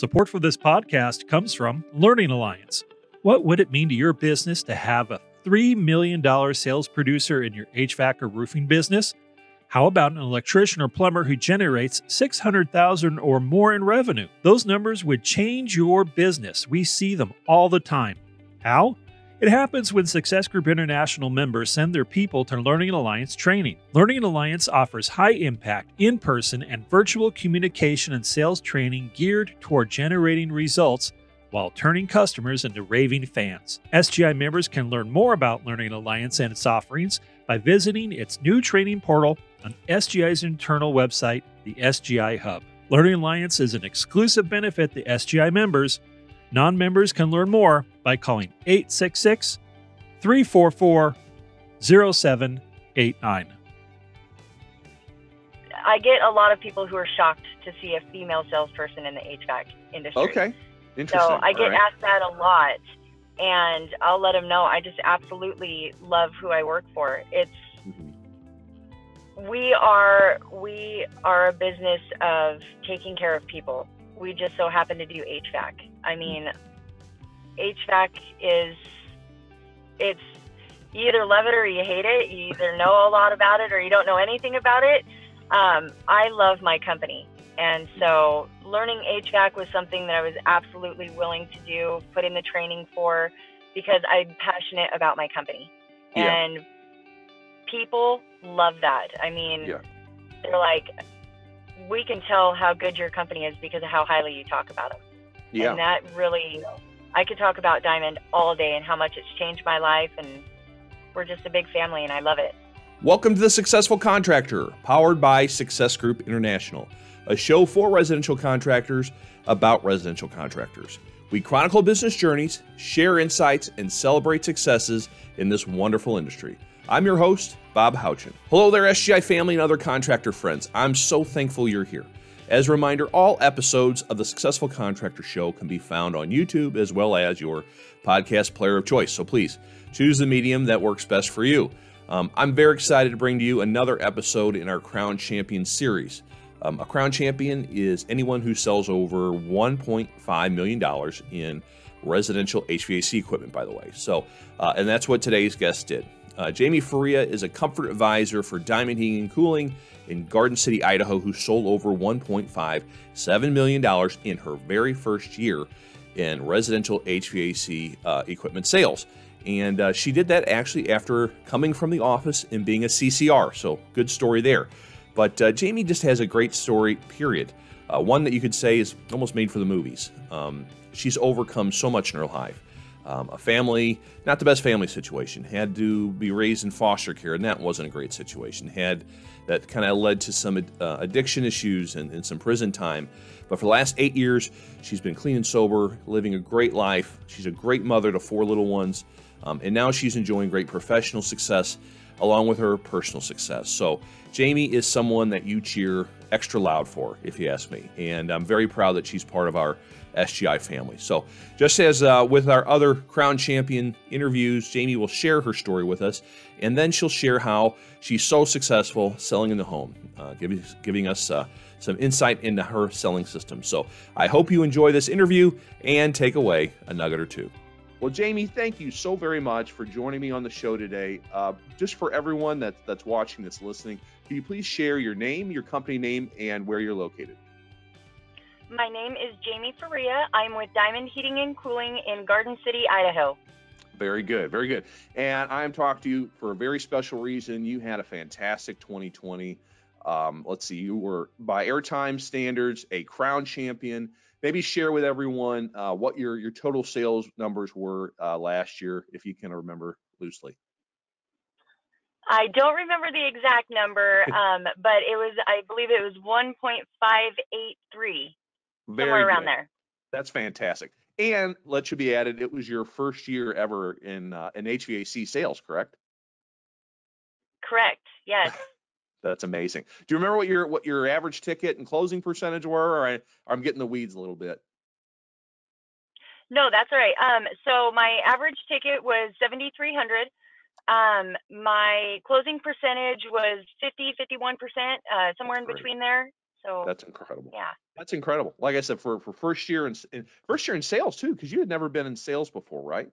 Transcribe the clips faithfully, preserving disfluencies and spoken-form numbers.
Support for this podcast comes from Learning Alliance. What would it mean to your business to have a three million dollars sales producer in your H V A C or roofing business? How about an electrician or plumber who generates six hundred thousand dollars or more in revenue? Those numbers would change your business. We see them all the time. How? It happens when Success Group International members send their people to Learning Alliance training. Learning Alliance offers high-impact, in-person, and virtual communication and sales training geared toward generating results while turning customers into raving fans. S G I members can learn more about Learning Alliance and its offerings by visiting its new training portal on S G I's internal website, the S G I Hub. Learning Alliance is an exclusive benefit to S G I members. Non-members can learn more by calling eight six six, three four four, zero seven eight nine. I get a lot of people who are shocked to see a female salesperson in the H V A C industry. Okay, interesting. So I get right. asked that a lot, and I'll let them know I just absolutely love who I work for. It's mm-hmm. we are we are a business of taking care of people. We just so happen to do H V A C. I mean, H V A C is, it's, you either love it or you hate it. You either know a lot about it or you don't know anything about it. Um, I love my company. And so learning H V A C was something that I was absolutely willing to do, put in the training for, because I'm passionate about my company. Yeah. And people love that. I mean, yeah. they're like, we can tell how good your company is because of how highly you talk about them. Yeah. And that really, I could talk about Diamond all day and how much it's changed my life, and we're just a big family and I love it. Welcome to The Successful Contractor, powered by Success Group International, a show for residential contractors about residential contractors. We chronicle business journeys, share insights, and celebrate successes in this wonderful industry. I'm your host, Bob Houchin. Hello there, S G I family and other contractor friends. I'm so thankful you're here. As a reminder, all episodes of the Successful Contractor Show can be found on YouTube as well as your podcast player of choice. So please choose the medium that works best for you. Um, I'm very excited to bring to you another episode in our Crown Champion series. Um, a Crown Champion is anyone who sells over one point five million dollars in residential H V A C equipment, by the way. So, uh, and that's what today's guest did. Uh, Jamie Foruria is a comfort advisor for Diamond Heating and Cooling in Garden City, Idaho, who sold over one point five seven million dollars in her very first year in residential H V A C uh, equipment sales. And uh, she did that actually after coming from the office and being a C C R, so good story there. But uh, Jamie just has a great story, period. Uh, one that you could say is almost made for the movies. Um, she's overcome so much in her life. Um, a family, not the best family situation, had to be raised in foster care, and that wasn't a great situation. Had that kind of led to some uh, addiction issues and, and some prison time. But for the last eight years, she's been clean and sober, living a great life. She's a great mother to four little ones, um, and now she's enjoying great professional success along with her personal success. So Jamie is someone that you cheer extra loud for, if you ask me, and I'm very proud that she's part of our S G I family. So just as uh, with our other Crown Champion interviews, Jamie will share her story with us, and then she'll share how she's so successful selling in the home, uh, giving, giving us uh, some insight into her selling system. So I hope you enjoy this interview and take away a nugget or two. Well, Jamie, thank you so very much for joining me on the show today. Uh, just for everyone that, that's watching, that's listening, can you please share your name, your company name, and where you're located? My name is Jamie Foruria. I'm with Diamond Heating and Cooling in Garden City, Idaho. Very good, very good. And I'm talking to you for a very special reason. You had a fantastic twenty twenty. Um, let's see, you were, by airtime standards, a Crown Champion. Maybe share with everyone uh, what your, your total sales numbers were uh, last year, if you can remember loosely. I don't remember the exact number, um, but it was, I believe it was one point five eight three. Very somewhere around good. There. That's fantastic. And let you be added, it was your first year ever in uh, in H V A C sales, correct? Correct. Yes. That's amazing. Do you remember what your what your average ticket and closing percentage were? Or I, I'm getting the weeds a little bit. No, that's all right. Um, so my average ticket was seventy-three hundred. Um, my closing percentage was fifty, fifty-one percent, uh, somewhere in between there. So that's incredible. Yeah, that's incredible. Like I said, for, for first year and first year in sales too, because you had never been in sales before, right?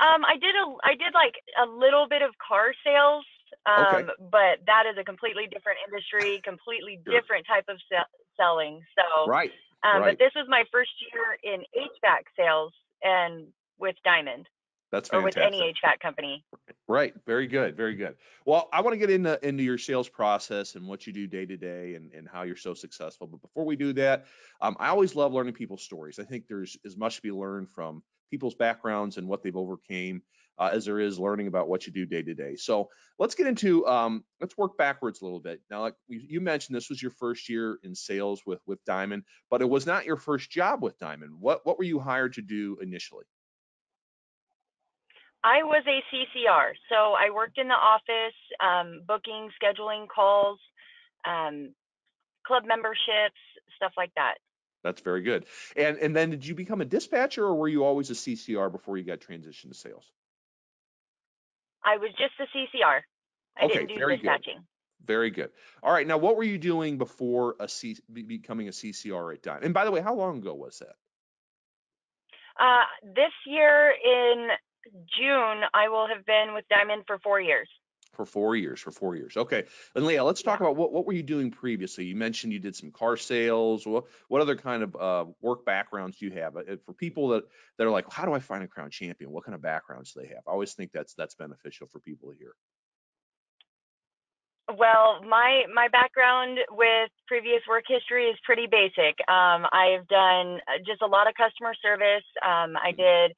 Um, I did a I did like a little bit of car sales, um, okay. but that is a completely different industry, completely sure. different type of se selling. So right. Um, right. But this was my first year in H V A C sales and with Diamond. That's fantastic. Or with any H V A C company. Right. Very good. Very good. Well, I want to get into, into your sales process and what you do day to day and, and how you're so successful. But before we do that, um, I always love learning people's stories. I think there's as much to be learned from people's backgrounds and what they've overcame uh, as there is learning about what you do day to day. So let's get into, um, let's work backwards a little bit. Now, like you mentioned, this was your first year in sales with, with Diamond, but it was not your first job with Diamond. What, what were you hired to do initially? I was a C C R, so I worked in the office, um, booking, scheduling calls, um, club memberships, stuff like that. That's very good. And and then did you become a dispatcher, or were you always a C C R before you got transitioned to sales? I was just a C C R. I okay, didn't do very dispatching. Good. Very good. All right. Now, what were you doing before a C, becoming a C C R at Diamond? And by the way, how long ago was that? Uh, this year in June, I will have been with Diamond for four years. For four years, for four years. Okay. And Leah, let's talk yeah. about what, what were you doing previously? You mentioned you did some car sales. What, what other kind of uh, work backgrounds do you have? For people that, that are like, how do I find a Crown Champion? What kind of backgrounds do they have? I always think that's that's beneficial for people to hear. Well, my, my background with previous work history is pretty basic. Um, I've done just a lot of customer service. Um, I did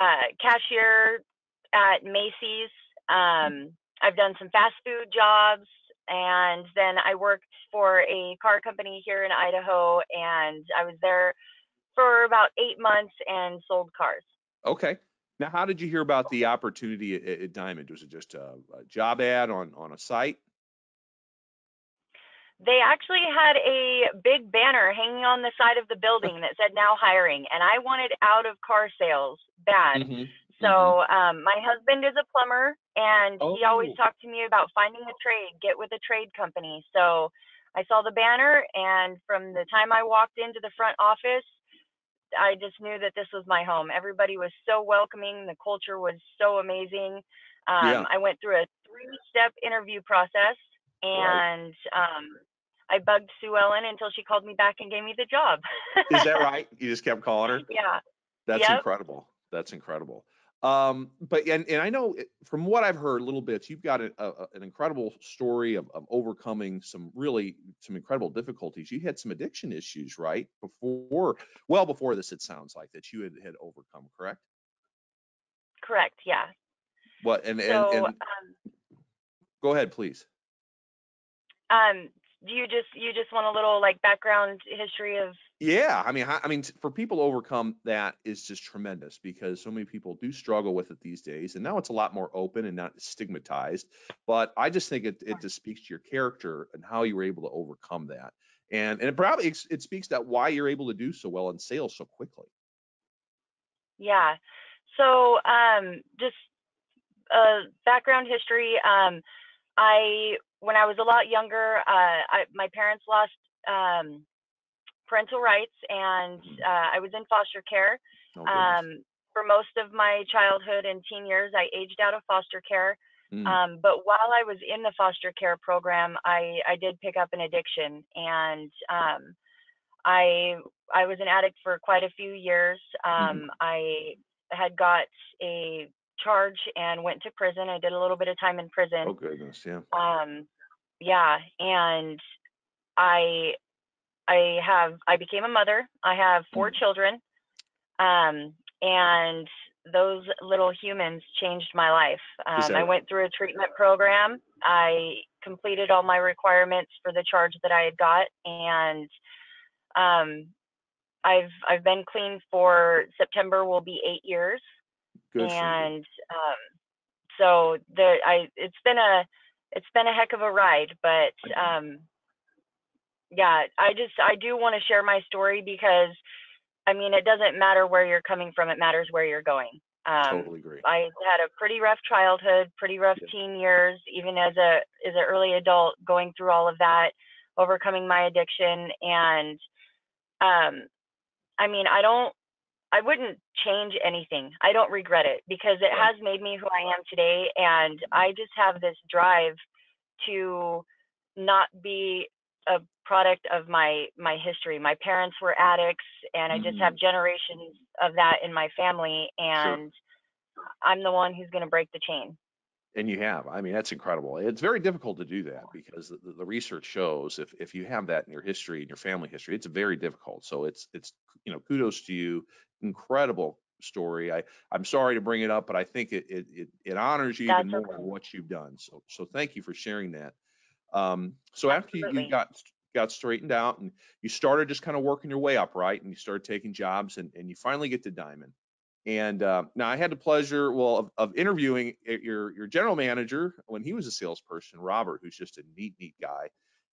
uh, cashier at Macy's. Um, I've done some fast food jobs, and then I worked for a car company here in Idaho, and I was there for about eight months and sold cars. Okay. Now, how did you hear about the opportunity at, at Diamond? Was it just a, a job ad on, on a site? They actually had a big banner hanging on the side of the building that said now hiring, and I wanted out of car sales bad. Mm-hmm. So um, my husband is a plumber, and oh. he always talked to me about finding a trade, get with a trade company. So I saw the banner, and from the time I walked into the front office, I just knew that this was my home. Everybody was so welcoming. The culture was so amazing. Um, yeah. I went through a three-step interview process, and right. um, I bugged Sue Ellen until she called me back and gave me the job. Is that right? You just kept calling her? Yeah. That's yep. incredible. That's incredible. Um, but, and, and I know from what I've heard little bits, you've got a, a, an incredible story of, of overcoming some really, some incredible difficulties. You had some addiction issues, right? Before, well before this, it sounds like that you had, had overcome, correct? Correct. Yeah. What, and, so, and, and um, go ahead, please. Um, do you just, you just want a little like background history of, Yeah, I mean, I mean, for people to overcome that is just tremendous, because so many people do struggle with it these days, and now it's a lot more open and not stigmatized. But I just think it, it just speaks to your character and how you were able to overcome that, and and it probably it speaks that why you're able to do so well in sales so quickly. Yeah, so um, just uh, background history. Um, I when I was a lot younger, uh, I, my parents lost. Um, parental rights, and uh, I was in foster care. Oh, um, for most of my childhood and teen years, I aged out of foster care. Mm. Um, but while I was in the foster care program, I, I did pick up an addiction, and um, I I was an addict for quite a few years. Um, mm. I had got a charge and went to prison. I did a little bit of time in prison. Oh goodness, yeah. Um, yeah, and I. I have, I became a mother. I have four children, um, and those little humans changed my life. Um, I went through a treatment program. I completed all my requirements for the charge that I had got, and um, I've I've been clean for September will be eight years. Good. And um, so the I it's been a it's been a heck of a ride, but. Um, Yeah, I just, I do want to share my story because, I mean, it doesn't matter where you're coming from, it matters where you're going. Um, totally agree. I had a pretty rough childhood, pretty rough yeah. teen years, even as a as an early adult, going through all of that, overcoming my addiction. And um, I mean, I don't, I wouldn't change anything. I don't regret it because it right. has made me who I am today. And I just have this drive to not be a product of my my history. My parents were addicts, and I just have generations of that in my family, and sure. I'm the one who's going to break the chain. And you have. I mean, that's incredible. It's very difficult to do that because the, the research shows if if you have that in your history, in your family history, it's very difficult. So it's it's you know, kudos to you. Incredible story. I I'm sorry to bring it up, but I think it it it, it honors you that's even more okay. than what you've done. So so thank you for sharing that. Um, so Absolutely. After you, you got got straightened out and you started just kind of working your way up, right? And you started taking jobs and, and you finally get to Diamond. And uh, now I had the pleasure, well, of, of interviewing your your general manager when he was a salesperson, Robert, who's just a neat, neat guy.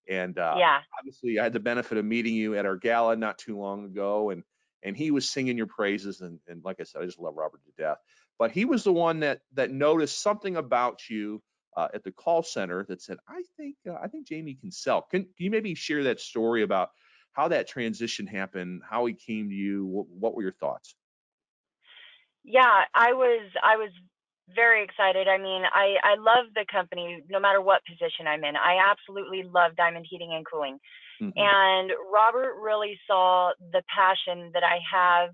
And uh, yeah. obviously I had the benefit of meeting you at our gala not too long ago. And and he was singing your praises. And, and like I said, I just love Robert to death. But he was the one that that noticed something about you Uh, at the call center that said, I think uh, I think Jamie can sell. Can, can you maybe share that story about how that transition happened, how he came to you? What, what were your thoughts? Yeah, I was I was very excited. I mean, I, I love the company no matter what position I'm in. I absolutely love Diamond Heating and Cooling. Mm-hmm. And Robert really saw the passion that I have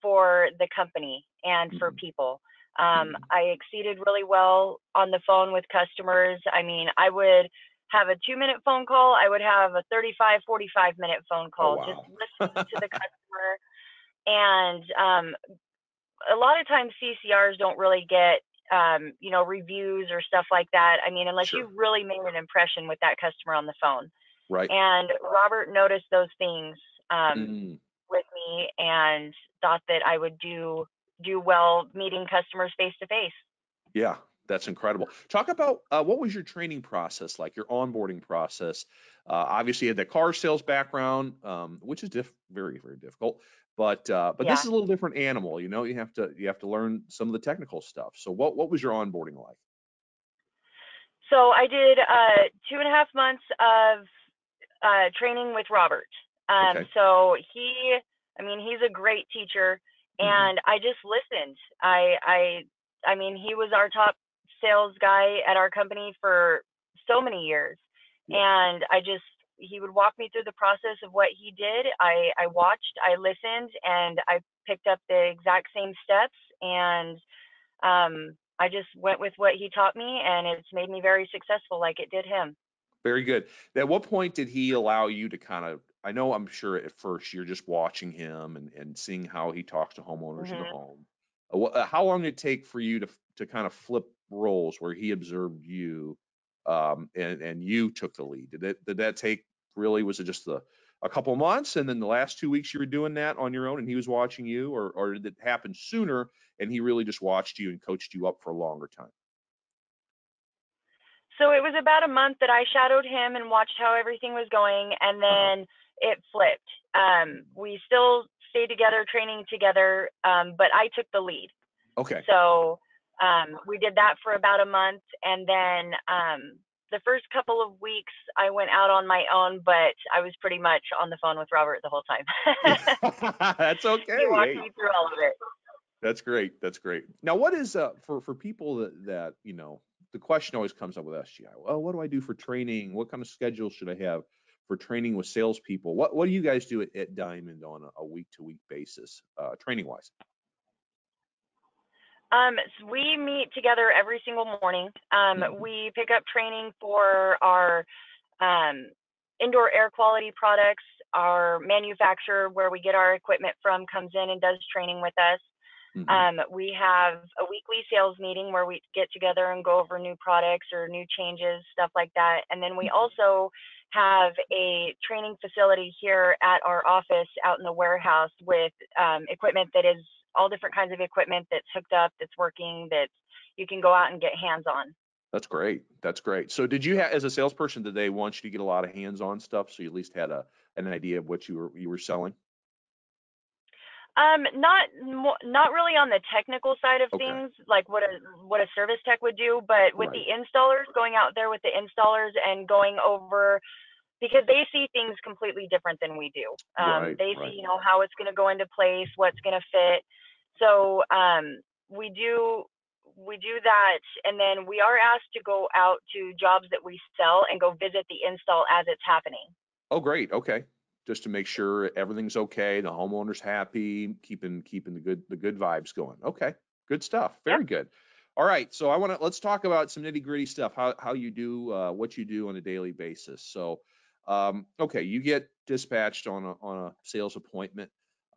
for the company and mm-hmm. for people. Um, I exceeded really well on the phone with customers. I mean, I would have a two minute phone call. I would have a thirty-five, forty-five minute phone call, oh, wow. just listening to the customer. And, um, a lot of times C C Rs don't really get, um, you know, reviews or stuff like that. I mean, unless sure. you really made an impression with that customer on the phone. Right. And Robert noticed those things, um, mm. with me and thought that I would do do well meeting customers face to face. Yeah, that's incredible. Talk about uh, what was your training process like, your onboarding process? Uh, obviously, you had the car sales background, um, which is diff very, very difficult. But uh, but yeah. this is a little different animal. You know, you have to you have to learn some of the technical stuff. So what what was your onboarding like? So I did uh, two and a half months of uh, training with Robert. Um, okay. So he, I mean, he's a great teacher. And I just listened. I, I, I mean, he was our top sales guy at our company for so many years. And I just, he would walk me through the process of what he did. I, I watched, I listened, and I picked up the exact same steps. And um, I just went with what he taught me, and it's made me very successful like it did him. Very good. At what point did he allow you to kind of, I know I'm sure at first you're just watching him and, and seeing how he talks to homeowners mm-hmm. in the home. How long did it take for you to to kind of flip roles where he observed you um, and, and you took the lead? Did that, did that take really, was it just the, a couple months and then the last two weeks you were doing that on your own and he was watching you, or, or did it happen sooner and he really just watched you and coached you up for a longer time? So it was about a month that I shadowed him and watched how everything was going, and then it flipped. Um, we still stayed together, training together, um, but I took the lead. Okay. So um, we did that for about a month, and then um, the first couple of weeks I went out on my own, but I was pretty much on the phone with Robert the whole time. That's okay. He walked hey. me through all of it. That's great. That's great. Now, what is uh, for for people that, that you know, the question always comes up with S G I. Well, what do I do for training? What kind of schedule should I have for training with salespeople? What What do you guys do at, at Diamond on a week-to-week basis, uh, training-wise? Um, so we meet together every single morning. Um, mm-hmm. We pick up training for our um, indoor air quality products. Our manufacturer, where we get our equipment from, comes in and does training with us. Mm-hmm. Um, we have a weekly sales meeting where we get together and go over new products or new changes, stuff like that. And then we also have a training facility here at our office out in the warehouse with um, equipment that is all different kinds of equipment that's hooked up, that's working, that you can go out and get hands on. That's great. That's great. So did you have, as a salesperson, did they want you to get a lot of hands on stuff? So you at least had a, an idea of what you were, you were selling? Um, not not really on the technical side of okay. things, like what a what a service tech would do, but with right. the installers, going out there with the installers and going over, because they see things completely different than we do. Um, right, they right. see, you know, how it's going to go into place, what's going to fit. So um, we do we do that, and then we are asked to go out to jobs that we sell and go visit the install as it's happening. Oh, great. Okay. Just to make sure everything's okay, the homeowner's happy, keeping keeping the good the good vibes going. Okay, good stuff. Very yep. good. All right, so I want to let's talk about some nitty gritty stuff. How how you do uh, what you do on a daily basis. So, um, okay, you get dispatched on a on a sales appointment.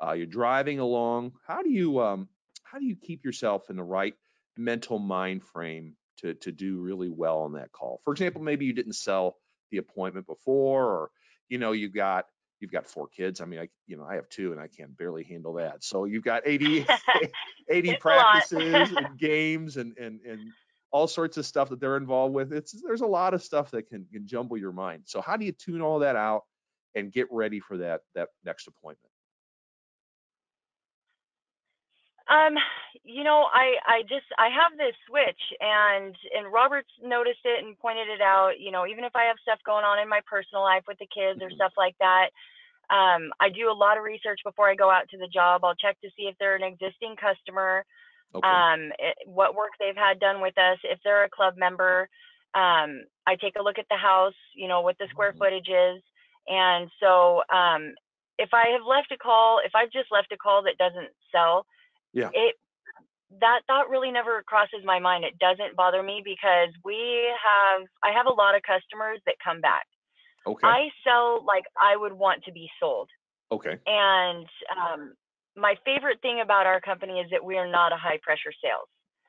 Uh, you're driving along. How do you um how do you keep yourself in the right mental mind frame to to do really well on that call? For example, maybe you didn't sell the appointment before, or you know you got. You've got four kids. I mean, I, you know, I have two and I can barely handle that. So you've got eighty, eighty practices and games and, and, and all sorts of stuff that they're involved with. It's, there's a lot of stuff that can, can jumble your mind. So how do you tune all that out and get ready for that, that next appointment? Um, you know, I, I just, I have this switch and, and Robert's noticed it and pointed it out, you know, even if I have stuff going on in my personal life with the kids or stuff like that, um, I do a lot of research before I go out to the job. I'll check to see if they're an existing customer, okay. um, it, what work they've had done with us. If they're a club member, um, I take a look at the house, you know, what the square mm-hmm. footage is. And so, um, if I have left a call, if I've just left a call that doesn't sell, yeah. It that thought really never crosses my mind. It doesn't bother me because we have I have a lot of customers that come back. Okay. I sell like I would want to be sold. Okay. And um, my favorite thing about our company is that we are not a high pressure sales.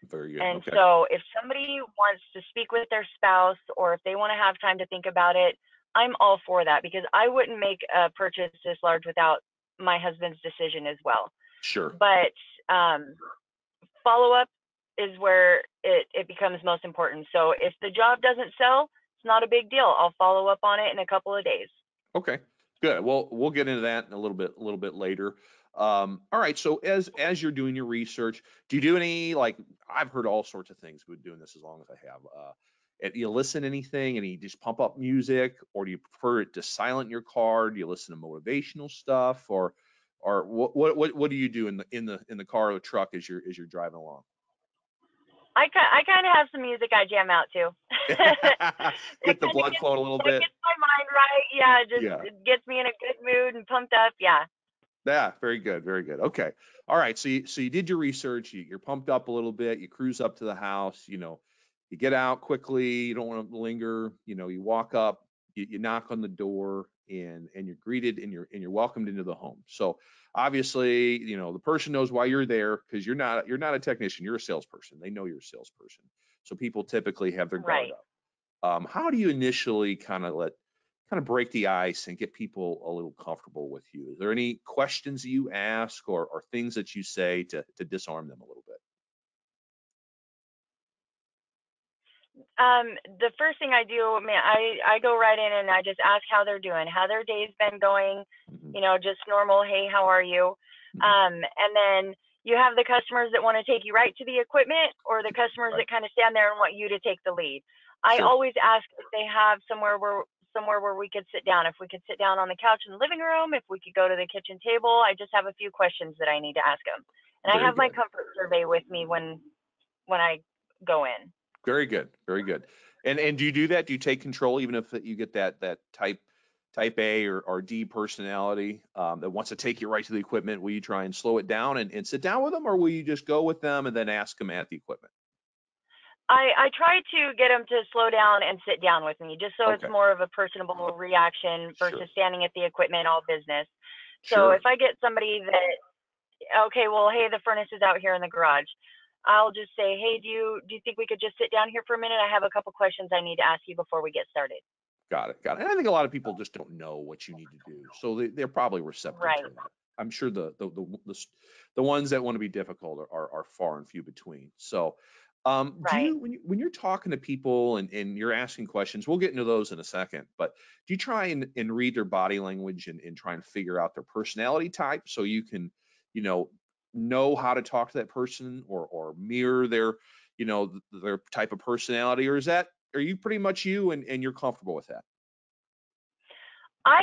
Very good. And okay. so if somebody wants to speak with their spouse or if they want to have time to think about it, I'm all for that because I wouldn't make a purchase this large without my husband's decision as well. Sure. But um, follow-up is where it, it becomes most important. So if the job doesn't sell, it's not a big deal. I'll follow up on it in a couple of days. Okay, good. Well, we'll get into that in a little bit, a little bit later. Um, all right. So as as you're doing your research, do you do any like I've heard all sorts of things. We've been doing this as long as I have. Uh, and you listen to anything, and you just pump up music, or do you prefer it to silent in your car? Do you listen to motivational stuff, or Or what what what do you do in the in the in the car or truck as you're as you're driving along? I I kind of have some music I jam out to. Get the blood flowing a little bit. It gets my mind right. Yeah, just yeah. It gets me in a good mood and pumped up. Yeah. Yeah. Very good. Very good. Okay. All right. So you so you did your research. You, you're pumped up a little bit. You cruise up to the house. You know, you get out quickly. You don't want to linger. You know, you walk up. You, you knock on the door. And, and you're greeted and you're and you're welcomed into the home. So obviously, you know, the person knows why you're there because you're not you're not a technician, you're a salesperson. They know you're a salesperson. So people typically have their guard right. up. Um, how do you initially kind of let kind of break the ice and get people a little comfortable with you? Is there any questions you ask or or things that you say to to disarm them a little bit? Um, the first thing I do, man, I, I go right in and I just ask how they're doing, how their day's been going, you know, just normal, hey, how are you? Um, and then you have the customers that want to take you right to the equipment or the customers right. that kind of stand there and want you to take the lead. I sure. always ask if they have somewhere where, somewhere where we could sit down, if we could sit down on the couch in the living room, if we could go to the kitchen table. I just have a few questions that I need to ask them. And Very I have good. my comfort survey with me when, when I go in. Very good, very good. And and do you do that? Do you take control even if you get that that type type A or, or D personality um, that wants to take you right to the equipment? Will you try and slow it down and, and sit down with them, or will you just go with them and then ask them at the equipment? I, I try to get them to slow down and sit down with me, just so okay. it's more of a personable reaction versus sure. standing at the equipment all business. So sure. if I get somebody that, okay, well, hey, the furnace is out here in the garage. I'll just say, hey, do you do you think we could just sit down here for a minute? I have a couple questions I need to ask you before we get started. Got it, got it. And I think a lot of people just don't know what you need to do, so they, they're probably receptive right. to that. I'm sure the the, the the the ones that want to be difficult are are, are far and few between. So, um, right. do you when you when you're talking to people and and you're asking questions, we'll get into those in a second. But do you try and and read their body language and and try and figure out their personality type so you can you know, know how to talk to that person or or mirror their, you know, their type of personality? Or is that, are you pretty much you and, and you're comfortable with that? I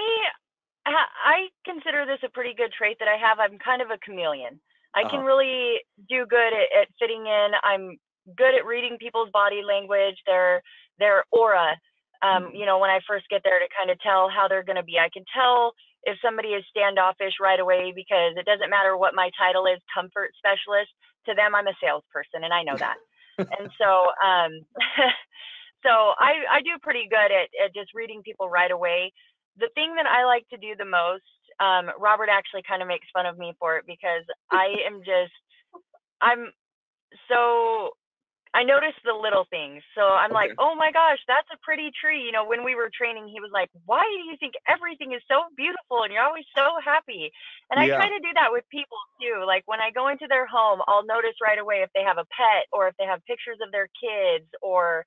I consider this a pretty good trait that I have. I'm kind of a chameleon. I uh-huh. can really do good at, at fitting in. I'm good at reading people's body language, their their aura. Um, you know, when I first get there, to kind of tell how they're going to be. I can tell if somebody is standoffish right away, because it doesn't matter what my title is, comfort specialist, to them I'm a salesperson, and I know that. And so, um, so I, I do pretty good at, at just reading people right away. The thing that I like to do the most, um, Robert actually kind of makes fun of me for it, because I am just, I'm so, I notice the little things. So I'm okay. like, oh my gosh, that's a pretty tree. You know, when we were training, he was like, why do you think everything is so beautiful and you're always so happy? And I yeah. try to do that with people too. Like when I go into their home, I'll notice right away if they have a pet or if they have pictures of their kids or,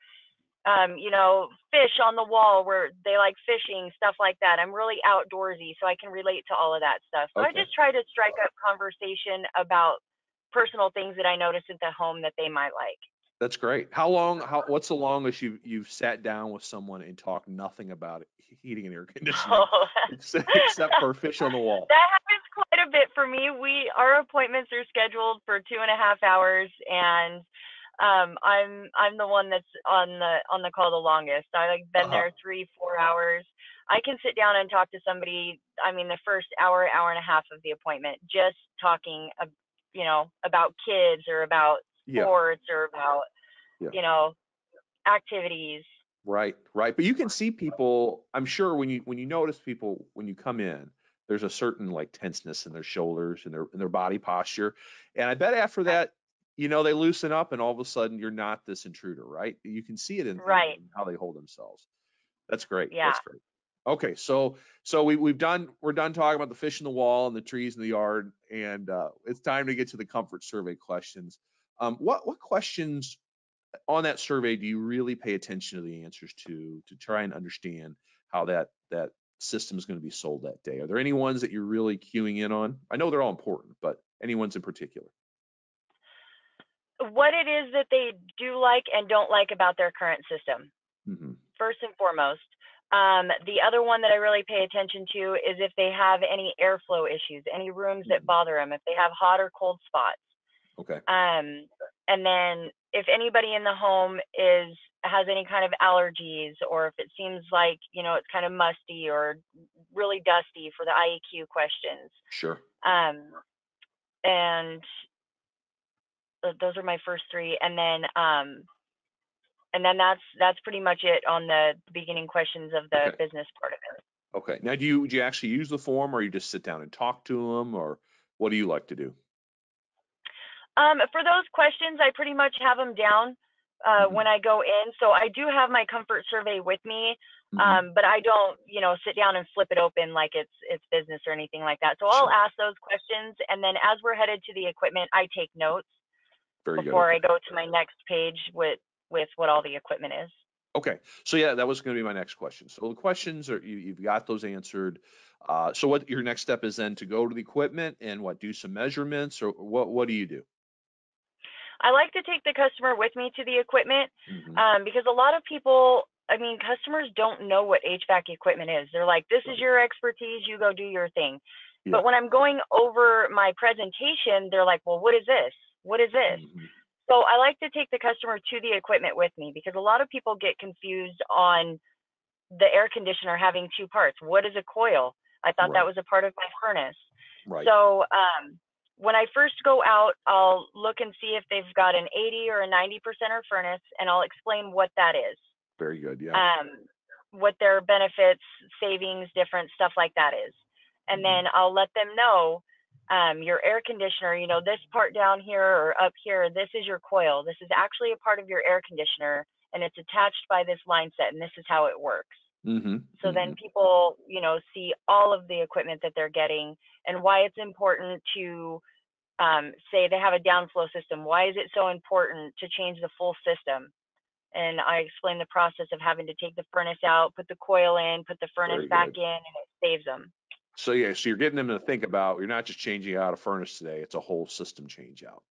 um, you know, fish on the wall where they like fishing, stuff like that. I'm really outdoorsy, so I can relate to all of that stuff. So okay. I just try to strike up conversation about personal things that I notice at the home that they might like. That's great. How long, how, what's the longest you've, you've sat down with someone and talked nothing about it, heating and air conditioning, oh. except, except for fish on the wall? That happens quite a bit for me. We, our appointments are scheduled for two and a half hours, and um, I'm, I'm the one that's on the, on the call the longest. I've like been uh-huh. there three, four hours. I can sit down and talk to somebody, I mean, the first hour, hour and a half of the appointment, just talking, uh, you know, about kids or about sports yeah. or about yeah. you know, activities. Right, right. But you can see people, I'm sure, when you when you notice people when you come in, there's a certain like tenseness in their shoulders and their in their body posture. And I bet after that, you know, they loosen up and all of a sudden you're not this intruder, right? You can see it in, right. in how they hold themselves. That's great. Yeah. That's great. Okay, so so we we've done we're done talking about the fish in the wall and the trees in the yard, and uh, it's time to get to the comfort survey questions. Um, what, what questions on that survey do you really pay attention to the answers to, to try and understand how that, that system is going to be sold that day? Are there any ones that you're really queuing in on? I know they're all important, but any ones in particular? What it is that they do like and don't like about their current system, mm-hmm. first and foremost. Um, the other one that I really pay attention to is if they have any airflow issues, any rooms mm-hmm. that bother them, if they have hot or cold spots. Okay. Um, and then if anybody in the home is has any kind of allergies, or if it seems like, you know, it's kind of musty or really dusty for the I E Q questions. Sure. Um, and those are my first three. And then, um, and then that's that's pretty much it on the beginning questions of the okay. business part of it. Okay. Now, do you do you actually use the form, or you just sit down and talk to them, or what do you like to do? Um, for those questions, I pretty much have them down uh, mm-hmm. when I go in. So I do have my comfort survey with me, um, mm-hmm. but I don't, you know, sit down and flip it open like it's it's business or anything like that. So I'll sure. ask those questions, and then as we're headed to the equipment, I take notes Very before good. I go to my next page with with what all the equipment is. Okay, so yeah, that was going to be my next question. So the questions are, you, you've got those answered. Uh, so what your next step is then to go to the equipment and what, do some measurements, or what what do you do? I like to take the customer with me to the equipment mm-hmm. um, because a lot of people, I mean, customers don't know what H V A C equipment is. They're like, this is your expertise, you go do your thing. Yeah. But when I'm going over my presentation, they're like, well, what is this? What is this? Mm-hmm. So I like to take the customer to the equipment with me, because a lot of people get confused on the air conditioner having two parts. What is a coil? I thought right. that was a part of my furnace. Right. So, um, when I first go out, I'll look and see if they've got an eighty or a ninety percenter furnace, and I'll explain what that is. Very good, yeah. Um, what their benefits, savings, different stuff like that is. And mm-hmm. then I'll let them know um, your air conditioner, you know, this part down here or up here, this is your coil. This is actually a part of your air conditioner, and it's attached by this line set, and this is how it works. Mm-hmm. So mm-hmm. then people, you know, see all of the equipment that they're getting and why it's important to um, say they have a downflow system. Why is it so important to change the full system? And I explain the process of having to take the furnace out, put the coil in, put the furnace back in, and it saves them. So yeah, so you're getting them to think about, you're not just changing out a furnace today, it's a whole system change out.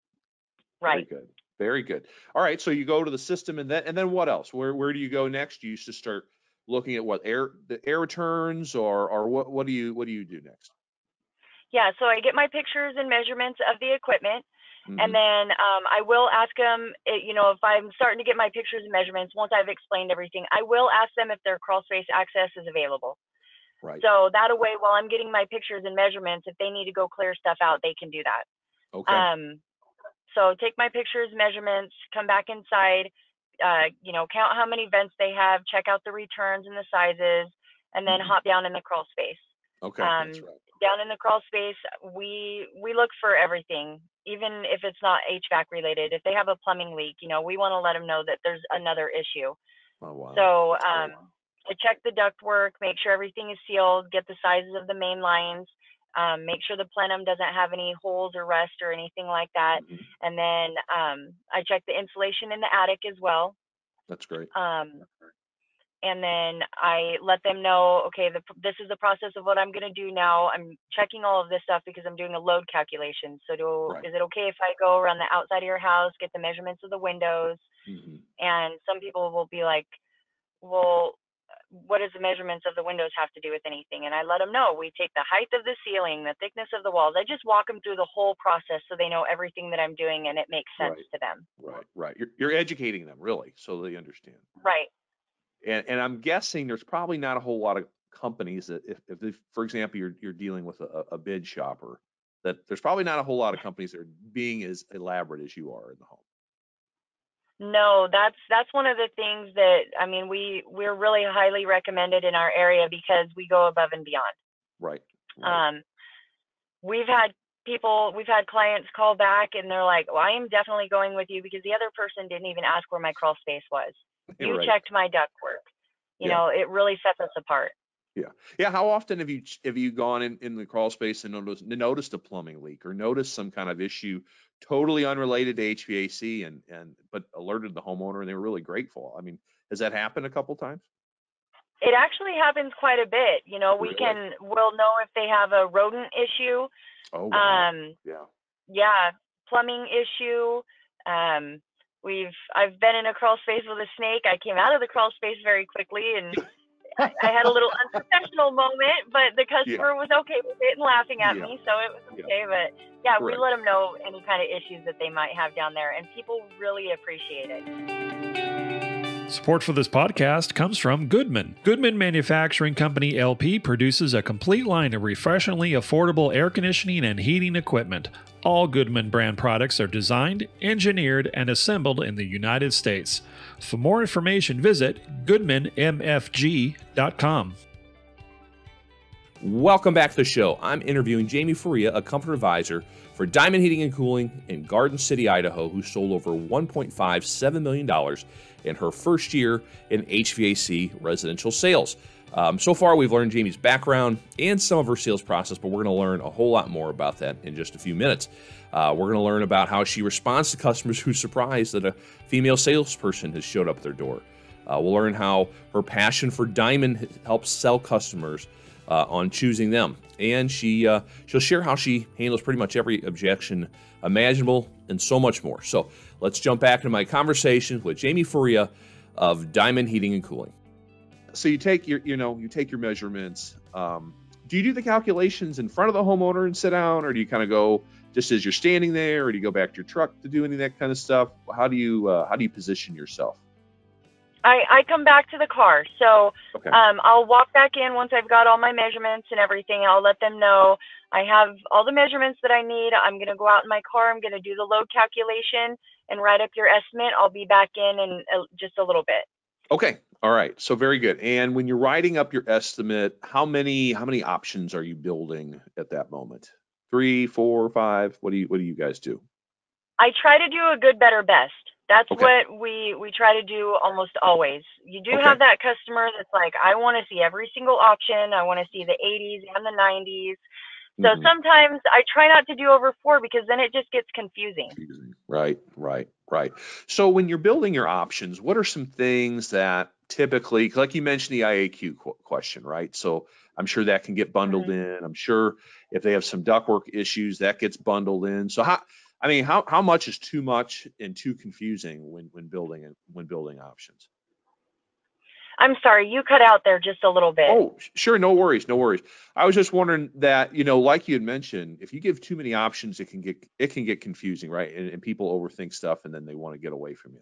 Right. Very good. Very good. All right, so you go to the system, and then and then what else? Where where do you go next? You used to start looking at what air the air returns, or or what what do you what do you do next? Yeah, so I get my pictures and measurements of the equipment, mm-hmm. and then um, I will ask them, you know, if I'm starting to get my pictures and measurements, once I've explained everything, I will ask them if their crawl space access is available. Right. So that a way, while I'm getting my pictures and measurements, if they need to go clear stuff out, they can do that. Okay. Um, so take my pictures, measurements, come back inside, uh, you know, count how many vents they have, check out the returns and the sizes, and then mm-hmm. hop down in the crawl space. Okay, um, that's right. Down in the crawl space, we we look for everything, even if it's not H V A C related. If they have a plumbing leak, you know, we want to let them know that there's another issue. Oh, wow. So um, I check the ductwork, make sure everything is sealed, get the sizes of the main lines, um, make sure the plenum doesn't have any holes or rust or anything like that. Mm-hmm. And then um, I check the insulation in the attic as well. That's great. Um, And then I let them know, okay, the, this is the process of what I'm going to do now. I'm checking all of this stuff because I'm doing a load calculation. So do, right. is it okay if I go around the outside of your house, get the measurements of the windows? Mm-hmm. And some people will be like, well, what does the measurements of the windows have to do with anything? And I let them know, we take the height of the ceiling, the thickness of the walls. I just walk them through the whole process so they know everything that I'm doing and it makes sense right. to them. Right, right. You're, you're educating them, really, so they understand. Right. And, and I'm guessing there's probably not a whole lot of companies that, if, if they, for example, you're you're dealing with a, a bid shopper, that there's probably not a whole lot of companies that are being as elaborate as you are in the home. No, that's that's one of the things that, I mean, we we're really highly recommended in our area because we go above and beyond. Right. right. Um, we've had people, we've had clients call back and they're like, "Well, I am definitely going with you because the other person didn't even ask where my crawl space was." You right. checked my ductwork. You yeah. know, it really sets us apart. Yeah, yeah. How often have you have you gone in, in the crawl space and noticed noticed a plumbing leak or noticed some kind of issue totally unrelated to H V A C and and but alerted the homeowner and they were really grateful? I mean, has that happened a couple times? It actually happens quite a bit. You know, we really? can we'll know if they have a rodent issue. Oh, wow. um, yeah, yeah, plumbing issue. Um, We've, I've been in a crawl space with a snake. I came out of the crawl space very quickly and I, I had a little unprofessional moment, but the customer yeah. was okay with it and laughing at yeah. me. So it was okay. Yeah. But yeah, Correct. we let them know any kind of issues that they might have down there and people really appreciate it. Support for this podcast comes from Goodman. Goodman Manufacturing Company L P produces a complete line of refreshingly affordable air conditioning and heating equipment. All Goodman brand products are designed, engineered, and assembled in the United States. For more information, visit Goodman M F G dot com. Welcome back to the show. I'm interviewing Jamie Foruria, a comfort advisor for Diamond Heating and Cooling in Garden City, Idaho, who sold over one point five seven million dollars in her first year in H V A C residential sales. Um, so far, we've learned Jamie's background and some of her sales process, but we're going to learn a whole lot more about that in just a few minutes. Uh, we're going to learn about how she responds to customers who are surprised that a female salesperson has showed up at their door. Uh, we'll learn how her passion for Diamond helps sell customers uh, on choosing them. And she, uh, she'll share how she handles pretty much every objection imaginable and so much more. So let's jump back into my conversation with Jamie Foruria of Diamond Heating and Cooling. So you take your, you know, you take your measurements. Um, do you do the calculations in front of the homeowner and sit down, or do you kind of go just as you're standing there, or do you go back to your truck to do any of that kind of stuff? How do you, uh, how do you position yourself? I, I come back to the car. So okay. um, I'll walk back in once I've got all my measurements and everything. I'll let them know I have all the measurements that I need. I'm going to go out in my car. I'm going to do the load calculation and write up your estimate. I'll be back in in uh, just a little bit. Okay. All right. So very good. And when you're writing up your estimate, how many how many options are you building at that moment? Three, four, five? What do you what do you guys do? I try to do a good, better, best. That's okay. what we we try to do almost always. You do okay. have that customer that's like, I want to see every single option. I want to see the eighties and the nineties. So mm-hmm. sometimes I try not to do over four because then it just gets confusing. Right, right, right. So when you're building your options, what are some things that typically, like you mentioned, the I A Q question, right? So I'm sure that can get bundled mm-hmm. in. I'm sure if they have some ductwork issues, that gets bundled in. So how, I mean, how how much is too much and too confusing when when building and when building options? I'm sorry, you cut out there just a little bit. Oh, sure, no worries, no worries. I was just wondering that, you know, like you had mentioned, if you give too many options, it can get it can get confusing, right? And, and people overthink stuff, and then they want to get away from you.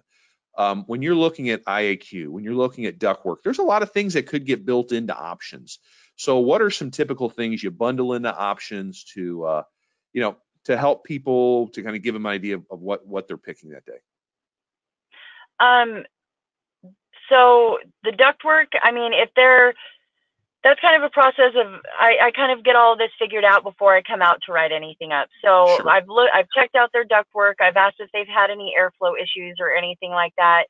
Um, when you're looking at I A Q, when you're looking at ductwork, there's a lot of things that could get built into options. So what are some typical things you bundle into options to, uh, you know, to help people to kind of give them an idea of, of what, what they're picking that day? Um, so the ductwork, I mean, if they're, that's kind of a process of, I, I kind of get all of this figured out before I come out to write anything up. So sure. I've looked, I've checked out their ductwork. I've asked if they've had any airflow issues or anything like that.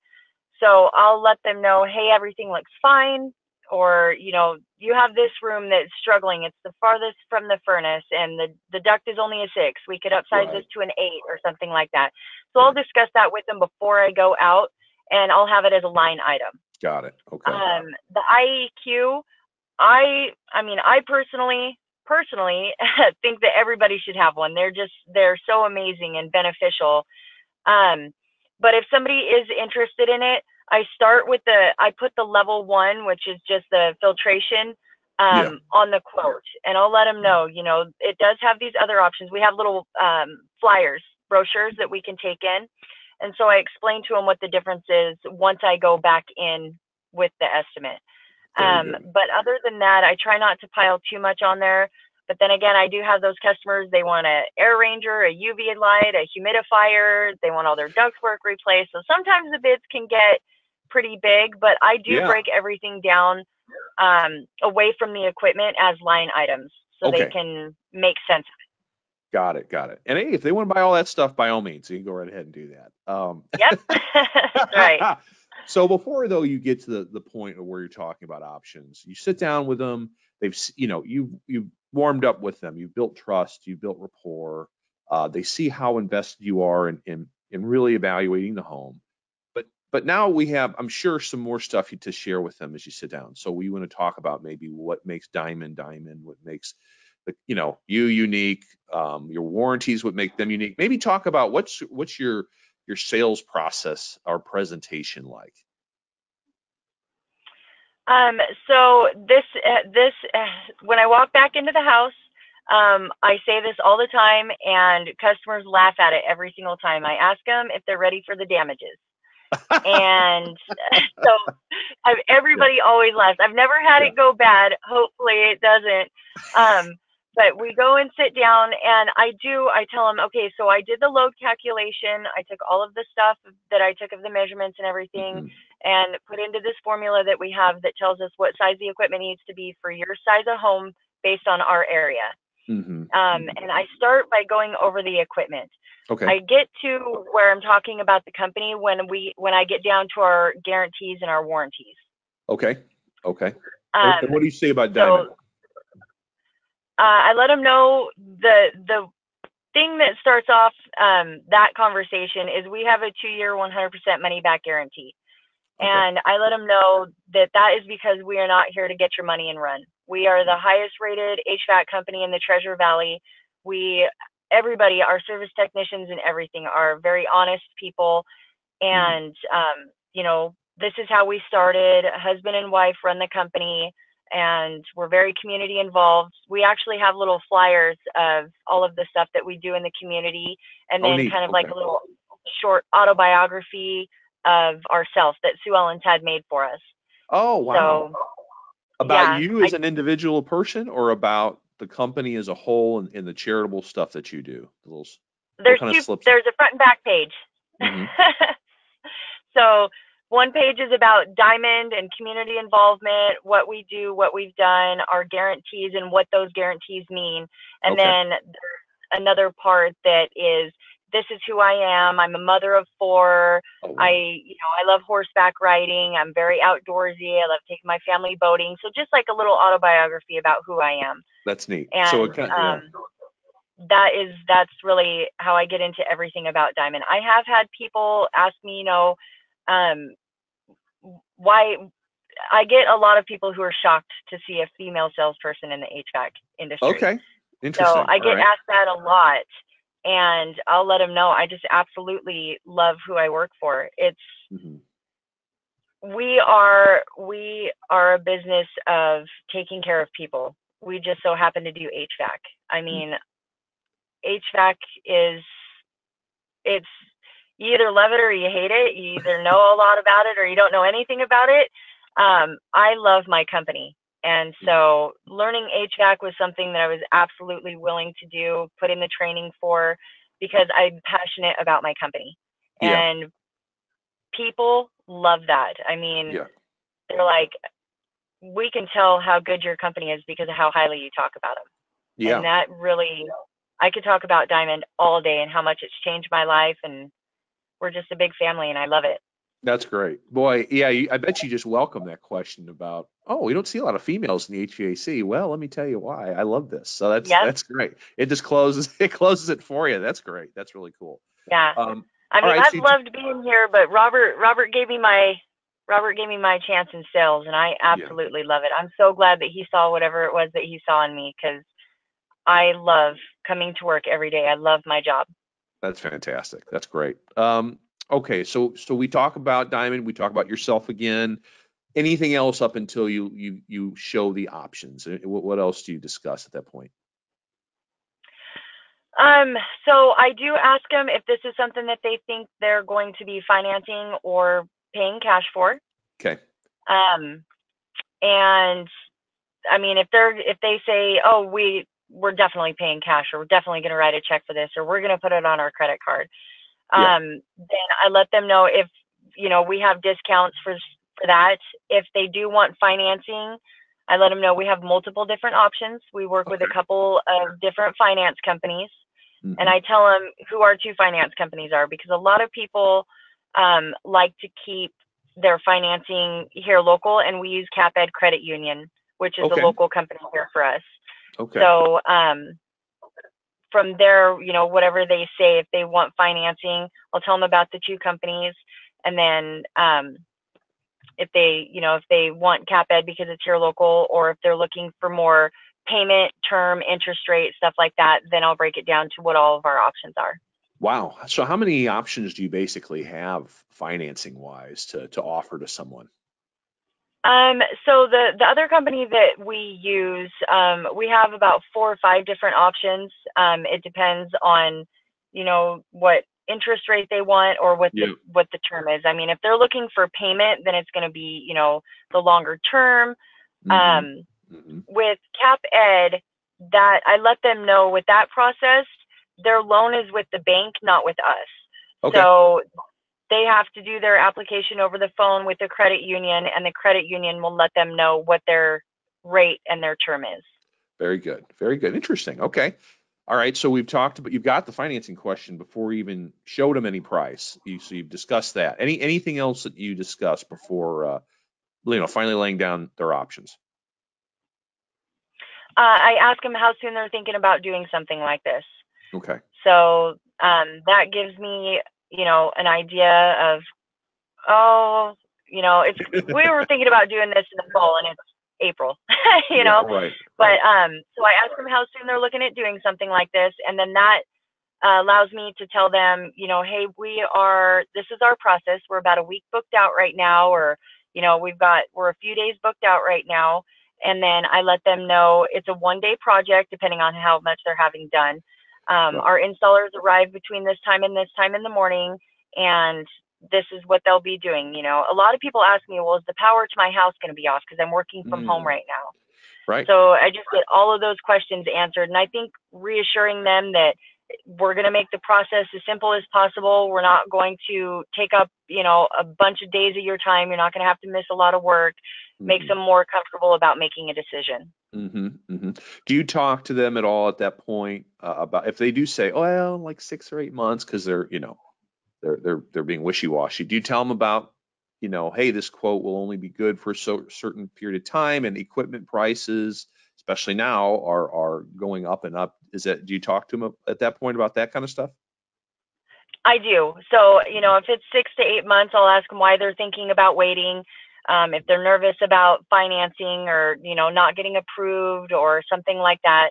So I'll let them know, hey, everything looks fine. Or, you know, you have this room that's struggling. It's the farthest from the furnace and the, the duct is only a six. We could upsize right. this to an eight or something like that. So right. I'll discuss that with them before I go out, and I'll have it as a line item. Got it. Okay. Um, the I E Q, I, I mean, I personally, personally think that everybody should have one. They're just, they're so amazing and beneficial. Um, but if somebody is interested in it, I start with the, I put the level one, which is just the filtration um, yeah. on the quote, and I'll let them know, you know, it does have these other options. We have little um, flyers, brochures that we can take in. And so I explain to them what the difference is once I go back in with the estimate. Um, but other than that, I try not to pile too much on there. But then again, I do have those customers, they want an Air Ranger, a U V light, a humidifier, they want all their ductwork replaced. So sometimes the bids can get pretty big, but I do yeah. break everything down um, away from the equipment as line items so okay. they can make sense of it. Got it, got it. And hey, if they want to buy all that stuff, by all means, you can go right ahead and do that. Um, yep, right. So before though you get to the, the point of where you're talking about options, you sit down with them. They've, you know, you you've warmed up with them. You've built trust. You've built rapport. Uh, they see how invested you are in, in in really evaluating the home. But but now we have, I'm sure, some more stuff to share with them as you sit down. So we want to talk about maybe what makes Diamond Diamond, what makes the, you know, you unique. Um, your warranties, what make them unique. Maybe talk about what's what's your your sales process or presentation like? Um, so this, uh, this, uh, when I walk back into the house, um, I say this all the time and customers laugh at it every single time. I ask them if they're ready for the damages. And so I've, everybody always laughs. I've never had yeah. it go bad. Hopefully it doesn't. Um, But we go and sit down, and I do, I tell them, okay, so I did the load calculation. I took all of the stuff that I took of the measurements and everything mm-hmm. and put into this formula that we have that tells us what size the equipment needs to be for your size of home based on our area. Mm-hmm. Um, and I start by going over the equipment. Okay. I get to where I'm talking about the company when we, when I get down to our guarantees and our warranties. Okay. Okay. Um, and what do you say about Diamond? So, Uh, I let them know the the thing that starts off um, that conversation is we have a two-year one hundred percent money-back guarantee. Okay. And I let them know that that is because we are not here to get your money and run. We are the highest-rated H V A C company in the Treasure Valley. We, everybody, our service technicians and everything are very honest people. And, mm-hmm. um, you know, this is how we started. Husband and wife run the company. And we're very community involved. We actually have little flyers of all of the stuff that we do in the community. And then oh, kind of okay. like a little short autobiography of ourselves that Sue Ellen's had made for us. Oh, wow. So, about yeah, you as I, an individual person or about the company as a whole and, and the charitable stuff that you do? The little, there's kind two, of slips there's in? A front and back page. Mm-hmm. So one page is about Diamond and community involvement, what we do, what we've done, our guarantees and what those guarantees mean. And okay. then there's another part that is, this is who I am. I'm a mother of four. Oh. I, you know, I love horseback riding. I'm very outdoorsy. I love taking my family boating. So just like a little autobiography about who I am. That's neat. And, so it can, yeah. um, that is, that's really how I get into everything about Diamond. I have had people ask me, you know, um, why I get a lot of people who are shocked to see a female salesperson in the H V A C industry. Okay, interesting. So I get right. asked that a lot, and I'll let them know I just absolutely love who I work for. It's mm-hmm. we are we are a business of taking care of people. We just so happen to do H V A C. I mean, mm-hmm. H V A C is it's. You either love it or you hate it. You either know a lot about it or you don't know anything about it. Um, I love my company. And so learning H V A C was something that I was absolutely willing to do, put in the training for, because I'm passionate about my company. Yeah. And people love that. I mean, yeah. they're like, we can tell how good your company is because of how highly you talk about them. Yeah. And that really, I could talk about Diamond all day and how much it's changed my life, and we're just a big family and I love it. That's great. Boy, yeah, you, I bet you just welcome that question about, oh, we don't see a lot of females in the H V A C. Well, let me tell you why. I love this. So that's yep. that's great. It just closes it closes it for you. That's great. That's really cool. Yeah. Um, I mean, right, I've so loved being here, but Robert Robert gave me my Robert gave me my chance in sales, and I absolutely yeah. love it. I'm so glad that he saw whatever it was that he saw in me, because I love coming to work every day. I love my job. That's fantastic. That's great. Um, okay, so so we talk about Diamond. We talk about yourself again. Anything else up until you you you show the options? What, what else do you discuss at that point? Um, so I do ask them if this is something that they think they're going to be financing or paying cash for. Okay. Um, and I mean, if they're if they say, oh, we. we're definitely paying cash, or we're definitely going to write a check for this, or we're going to put it on our credit card. Yeah. Um, then I let them know if, you know, we have discounts for, for that. If they do want financing, I let them know we have multiple different options. We work okay. with a couple of different finance companies, mm-hmm. and I tell them who our two finance companies are, because a lot of people um, like to keep their financing here local, and we use CapEd Credit Union, which is okay. a local company here for us. Okay. So um, from there, you know, whatever they say, if they want financing, I'll tell them about the two companies. And then um, if they, you know, if they want CapEd because it's here local, or if they're looking for more payment term, interest rate, stuff like that, then I'll break it down to what all of our options are. Wow. So how many options do you basically have financing wise to, to offer to someone? Um, so the, the other company that we use, um, we have about four or five different options. Um, it depends on, you know, what interest rate they want, or what yeah. the, what the term is. I mean, if they're looking for payment, then it's going to be, you know, the longer term. Mm-hmm. Um, mm-hmm. With CapEd, that I let them know with that process, their loan is with the bank, not with us. Okay. So they have to do their application over the phone with the credit union, and the credit union will let them know what their rate and their term is. Very good. Very good. Interesting. Okay. All right. So we've talked about, you've got the financing question before we even showed them any price. You, so you've discussed that. Any, anything else that you discussed before, uh, you know, finally laying down their options? Uh, I ask them how soon they're thinking about doing something like this. Okay. So um, that gives me, you know, an idea of, oh, you know, it's, we were thinking about doing this in the fall, and it's April, you know, yeah, right, but, right. um, so I asked them how soon they're looking at doing something like this. And then that uh, allows me to tell them, you know, hey, we are, this is our process. We're about a week booked out right now, or, you know, we've got, we're a few days booked out right now. And then I let them know it's a one day project, depending on how much they're having done. Um, our installers arrive between this time and this time in the morning, and this is what they'll be doing. You know, a lot of people ask me, well, is the power to my house going to be off? Because I'm working from mm. home right now. Right. So I just get all of those questions answered. And I think reassuring them that we're going to make the process as simple as possible. We're not going to take up, you know, a bunch of days of your time. You're not going to have to miss a lot of work. Mm-hmm. Makes them more comfortable about making a decision. Mm-hmm, mm-hmm. Do you talk to them at all at that point uh, about if they do say, oh, well, like six or eight months, because they're, you know, they're they're they're being wishy-washy. Do you tell them about, you know, hey, this quote will only be good for a so, certain period of time, and equipment prices, especially now, are are going up and up? Is that, do you talk to them at that point about that kind of stuff? I do. So, you know, if it's six to eight months, I'll ask them why they're thinking about waiting. Um, if they're nervous about financing or, you know, not getting approved or something like that.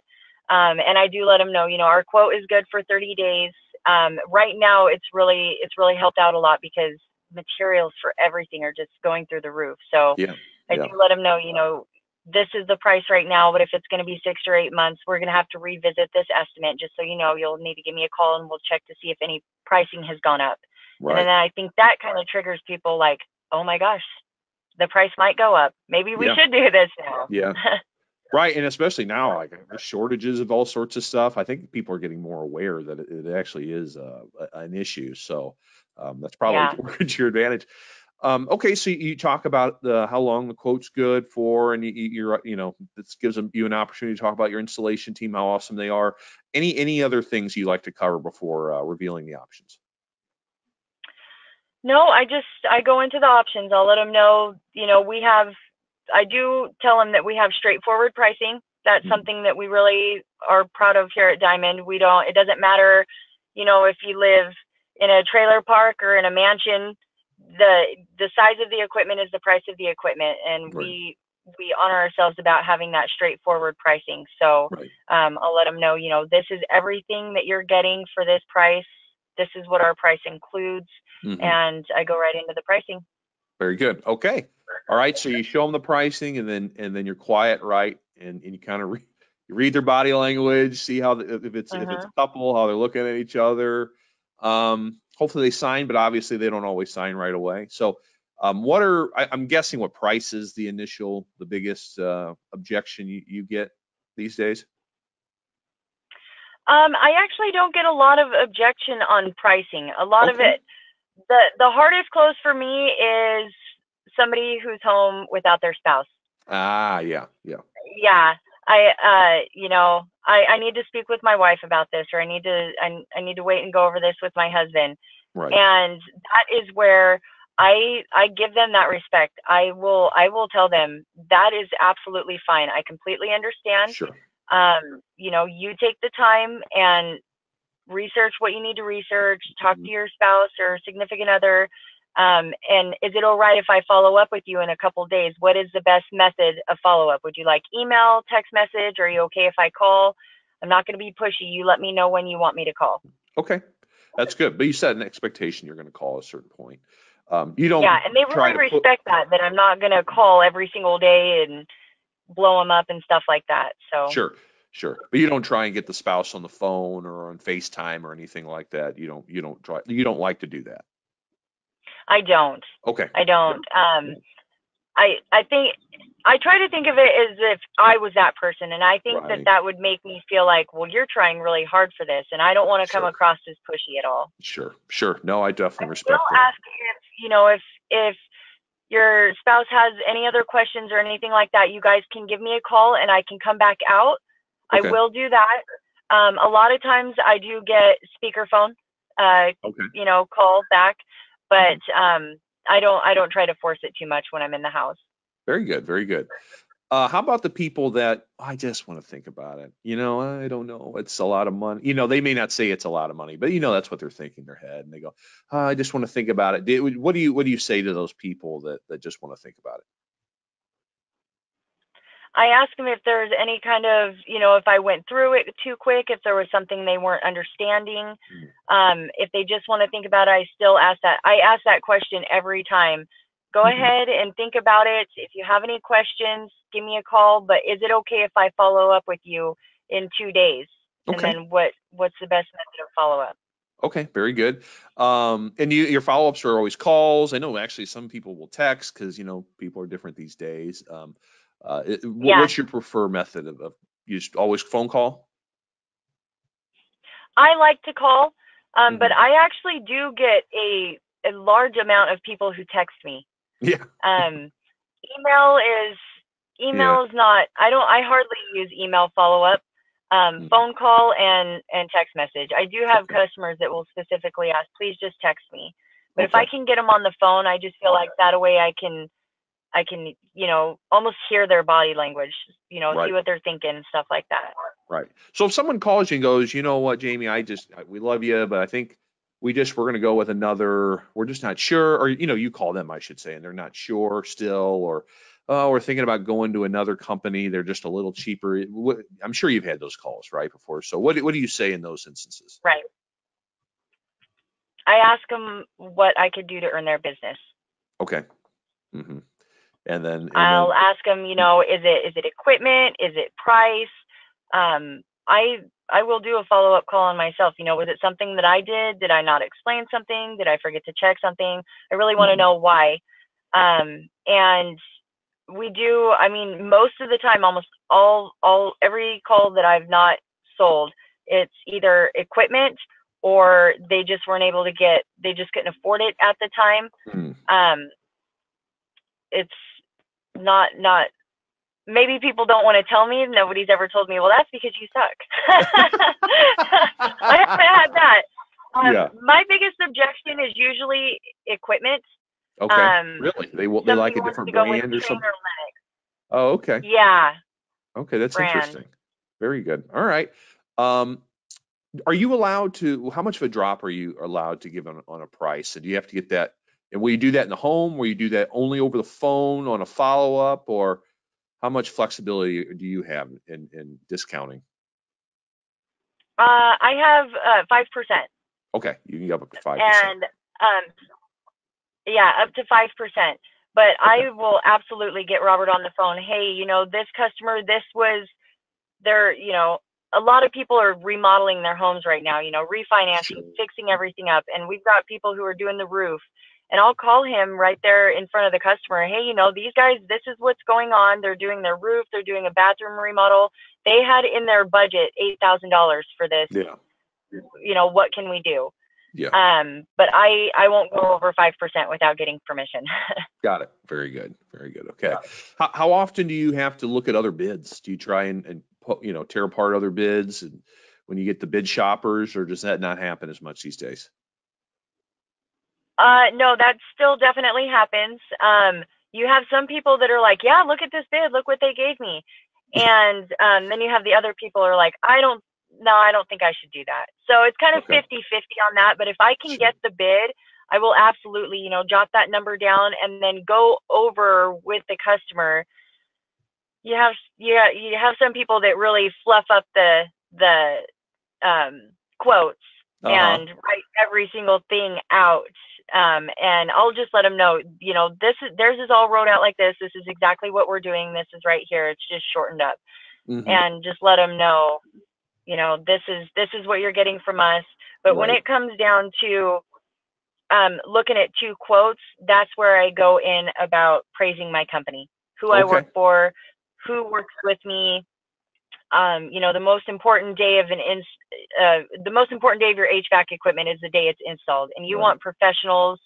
Um, and I do let them know, you know, our quote is good for thirty days. Um, right now, it's really, it's really helped out a lot because materials for everything are just going through the roof. So yeah, I yeah. do let them know, you know, this is the price right now, but if it's going to be six or eight months, we're going to have to revisit this estimate. Just so you know, you'll need to give me a call and we'll check to see if any pricing has gone up. Right. And then I think that kind of triggers people like, oh my gosh, the price might go up. Maybe we yeah. should do this now. Yeah. Right. And especially now, like shortages of all sorts of stuff. I think people are getting more aware that it actually is uh, an issue. So um, that's probably yeah. towards your advantage. Um, okay, so you talk about the, how long the quote's good for, and you, you're, you know, this gives them, you an opportunity to talk about your installation team, how awesome they are. Any any other things you like to cover before uh, revealing the options? No, I just, I go into the options. I'll let them know, you know, we have, I do tell them that we have straightforward pricing. That's mm-hmm. something that we really are proud of here at Diamond. We don't, it doesn't matter, you know, if you live in a trailer park or in a mansion, the the size of the equipment is the price of the equipment, and right. we we honor ourselves about having that straightforward pricing. So right. um, I'll let them know, you know, this is everything that you're getting for this price. This is what our price includes, mm-hmm. and I go right into the pricing. Very good. Okay. All right. So you show them the pricing, and then and then you're quiet, right? And and you kind of re you read their body language, see how the, if it's uh-huh. if it's a couple, how they're looking at each other. Um, hopefully they sign, but obviously they don't always sign right away. So um, what are, I, I'm guessing what price is the initial, the biggest uh, objection you, you get these days? Um, I actually don't get a lot of objection on pricing. A lot okay. of it, the, the hardest close for me is somebody who's home without their spouse. Ah, yeah, yeah. Yeah. I, uh, you know, I, I need to speak with my wife about this, or I need to, I, I need to wait and go over this with my husband. Right. And that is where I, I give them that respect. I will, I will tell them that is absolutely fine. I completely understand. Sure. Um, you know, you take the time and research what you need to research, talk mm-hmm. to your spouse or significant other. Um, and is it all right if I follow up with you in a couple of days? What is the best method of follow up? Would you like email, text message? Are you okay if I call? I'm not going to be pushy. You let me know when you want me to call. Okay, that's good. But you set an expectation you're going to call at a certain point. Um, you don't. Yeah, and they really respect that. That I'm not going to call every single day and blow them up and stuff like that. So sure, sure. But you don't try and get the spouse on the phone or on FaceTime or anything like that. You don't. You don't try. You don't like to do that. I don't. Okay. I don't. Um, I I think I try to think of it as if I was that person, and I think right. that that would make me feel like, well, you're trying really hard for this, and I don't want to sure. come across as pushy at all. Sure, sure. No, I definitely I respect that. Ask if you know if if your spouse has any other questions or anything like that. You guys can give me a call, and I can come back out. Okay. I will do that. Um, a lot of times I do get speakerphone. Uh, okay. You know, call back. But um, I don't I don't try to force it too much when I'm in the house. Very good. Very good. Uh, how about the people that I just want to think about it? You know, I don't know. It's a lot of money. You know, they may not say it's a lot of money, but, you know, that's what they're thinking in their head. And they go, oh, I just want to think about it. What do you what do you say to those people that, that just want to think about it? I ask them if there's any kind of, you know, if I went through it too quick, if there was something they weren't understanding, um, if they just want to think about it. I still ask that. I ask that question every time. Go mm-hmm. ahead and think about it. If you have any questions, give me a call. But is it okay if I follow up with you in two days? Okay. And then what, what's the best method of follow up? Okay, very good. Um, and you, your follow-ups are always calls. I know actually some people will text because, you know, people are different these days. Um, Uh, it, yeah. What's your preferred method of, of you just always phone call? I like to call, um, mm-hmm. but I actually do get a, a large amount of people who text me. Yeah. Um, email is, email yeah. is not, I don't, I hardly use email follow-up, um, mm-hmm. phone call and, and text message. I do have okay. customers that will specifically ask, please just text me. But okay. if I can get them on the phone, I just feel like that way I can I can, you know, almost hear their body language, you know, right. see what they're thinking and stuff like that. Right. So if someone calls you and goes, you know what, Jamie, I just, we love you, but I think we just, we're going to go with another, we're just not sure, or, you know, you call them, I should say, and they're not sure still, or, oh, we're thinking about going to another company. They're just a little cheaper. I'm sure you've had those calls, right, before. So what, what do you say in those instances? Right. I ask them what I could do to earn their business. Okay. Mm-hmm. And then and I'll then, ask them, you know, is it is it equipment? Is it price? Um, I I will do a follow up call on myself. You know, was it something that I did? Did I not explain something? Did I forget to check something? I really want to know why. Um, and we do. I mean, most of the time, almost all all every call that I've not sold, it's either equipment or they just weren't able to get. They just couldn't afford it at the time. Mm-hmm. Um, it's not not maybe people don't want to tell me. Nobody's ever told me, well, that's because you suck. I haven't had that. Um, yeah. My biggest objection is usually equipment. Okay. Um, really? They will they like a different brand or something? Oh, okay. Yeah. Okay, that's brand. Interesting. Very good. All right. Um are you allowed to how much of a drop are you allowed to give on, on a price? And do you have to get that? And will you do that in the home? Will you do that only over the phone on a follow-up? Or how much flexibility do you have in, in discounting? Uh, I have uh, five percent. Okay, you can go up to five percent. And um, yeah, up to five percent. But okay. I will absolutely get Robert on the phone. Hey, you know, this customer, this was their, you know, a lot of people are remodeling their homes right now, you know, refinancing, sure. Fixing everything up. And we've got people who are doing the roof. And I'll call him right there in front of the customer. Hey, you know, these guys, this is what's going on. They're doing their roof. They're doing a bathroom remodel. They had in their budget eight thousand dollars for this. Yeah. You know, what can we do? Yeah. Um, but I, I won't go over five percent without getting permission. Got it. Very good. Very good. Okay. How, how often do you have to look at other bids? Do you try and, and, you know, tear apart other bids and when you get the bid shoppers, or does that not happen as much these days? Uh, no, that still definitely happens. Um, you have some people that are like, yeah, look at this bid. Look what they gave me. And um, then you have the other people are like, I don't, no, I don't think I should do that. So it's kind of fifty fifty on that. But if I can get the bid, I will absolutely, you know, jot that number down and then go over with the customer. You have, yeah, you have some people that really fluff up the, the um, quotes uh-huh. and write every single thing out. Um, and I'll just let them know, you know, this is, theirs is all wrote out like this. This is exactly what we're doing. This is right here. It's just shortened up mm-hmm. and just let them know, you know, this is, this is what you're getting from us. But right. when it comes down to, um, looking at two quotes, that's where I go in about praising my company, who okay. I work for, who works with me. Um, you know, the most important day of an in, uh, the most important day of your H V A C equipment is the day it's installed, and you right. want professionals.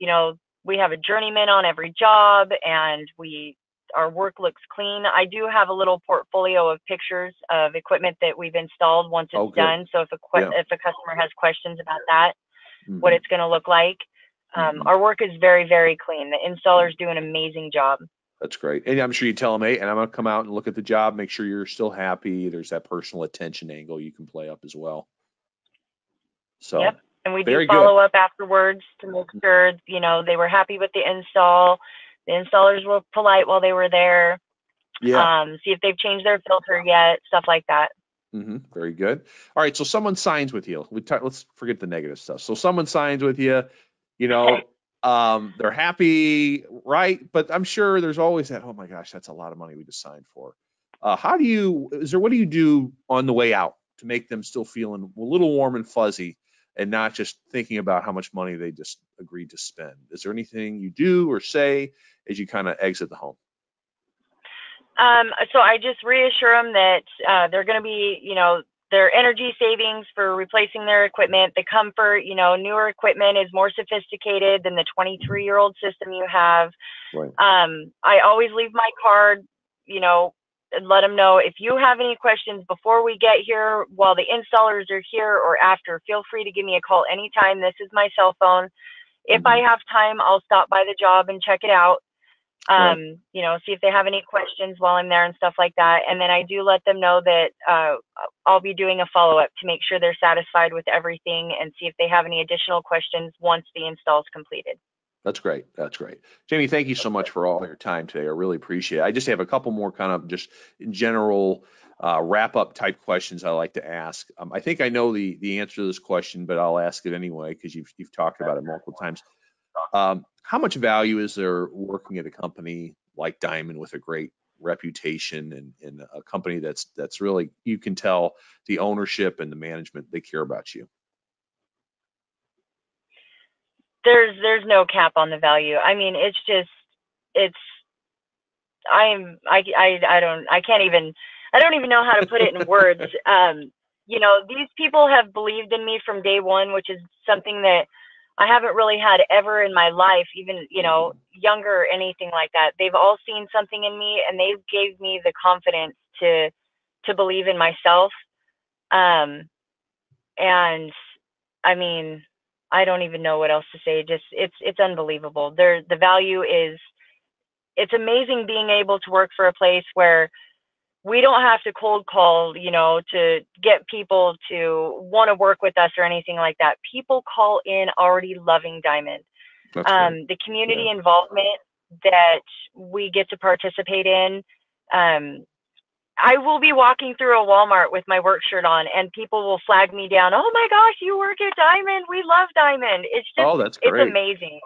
You know, we have a journeyman on every job, and we our work looks clean. I do have a little portfolio of pictures of equipment that we've installed once it's okay. done. So if a que yeah. if a customer has questions about that, mm-hmm. what it's going to look like, um, mm-hmm. our work is very very clean. The installers do an amazing job. That's great. And I'm sure you tell them, hey, and I'm going to come out and look at the job, make sure you're still happy. There's that personal attention angle you can play up as well. So, yep. And we do follow good. up afterwards to make sure, you know, they were happy with the install. The installers were polite while they were there. Yeah. Um, see if they've changed their filter yet, stuff like that. Mm-hmm. Very good. All right. So someone signs with you. We talk, let's forget the negative stuff. So someone signs with you, you know, okay. Um, they're happy, right? But I'm sure there's always that, oh my gosh, that's a lot of money we just signed for. Uh, how do you, is there, what do you do on the way out to make them still feeling a little warm and fuzzy and not just thinking about how much money they just agreed to spend? Is there anything you do or say as you kind of exit the home? Um, so I just reassure them that uh, they're going to be, you know, their energy savings for replacing their equipment, the comfort, you know, newer equipment is more sophisticated than the twenty-three year old system you have. Right. Um, I always leave my card, you know, and let them know if you have any questions before we get here, while the installers are here or after, feel free to give me a call anytime. This is my cell phone. If mm-hmm. I have time, I'll stop by the job and check it out. um, yeah. you know, see if they have any questions while I'm there and stuff like that. And then I do let them know that uh, I'll be doing a follow-up to make sure they're satisfied with everything and see if they have any additional questions once the install is completed. That's great. That's great. Jamie, thank you so much for all your time today. I really appreciate it. I just have a couple more kind of just general uh, wrap-up type questions I like to ask. Um, I think I know the the answer to this question, but I'll ask it anyway because you've, you've talked about it multiple times. Um, how much value is there working at a company like Diamond with a great reputation and, and a company that's that's really, you can tell the ownership and the management, they care about you? There's there's no cap on the value. I mean, it's just it's I'm I I I don't I can't even I don't even know how to put it in words. Um, you know, these people have believed in me from day one, which is something that I haven't really had ever in my life, even you know younger or anything like that. They've all seen something in me, and they gave me the confidence to to believe in myself. Um, and I mean. I don't even know what else to say. Just it's it's unbelievable. There the value is it's amazing being able to work for a place where we don't have to cold call, you know, to get people to want to work with us or anything like that. People call in already loving Diamond. That's um right. The community yeah. involvement that we get to participate in. Um I will be walking through a Walmart with my work shirt on and people will flag me down. Oh my gosh, you work at Diamond. We love Diamond. It's just, oh, that's great. It's amazing.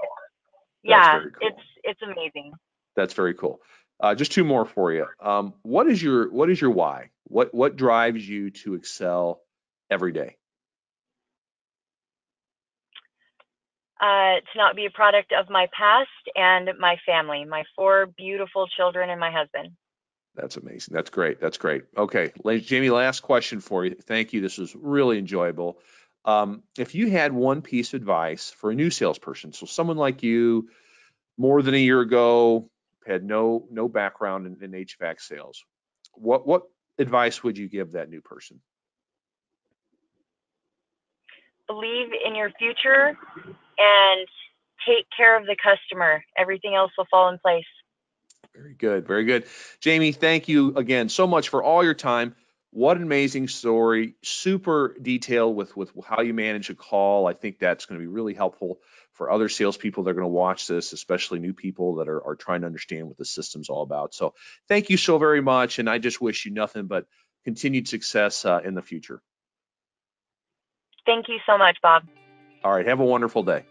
Yeah, cool. it's, it's amazing. That's very cool. Uh, just two more for you. Um, what is your, what is your why? What, what drives you to excel every day? Uh, to not be a product of my past and my family, my four beautiful children and my husband. That's amazing. That's great. That's great. Okay, Jamie, last question for you. Thank you. This was really enjoyable. Um, if you had one piece of advice for a new salesperson, so someone like you, more than a year ago, had no no background in, in H V A C sales, what what advice would you give that new person? Believe in your future and take care of the customer. Everything else will fall in place. Very good. Very good. Jamie, thank you again so much for all your time. What an amazing story. Super detailed with, with how you manage a call. I think that's going to be really helpful for other salespeople that are going to watch this, especially new people that are, are trying to understand what the system's all about. So thank you so very much. And I just wish you nothing but continued success uh, in the future. Thank you so much, Bob. All right. Have a wonderful day.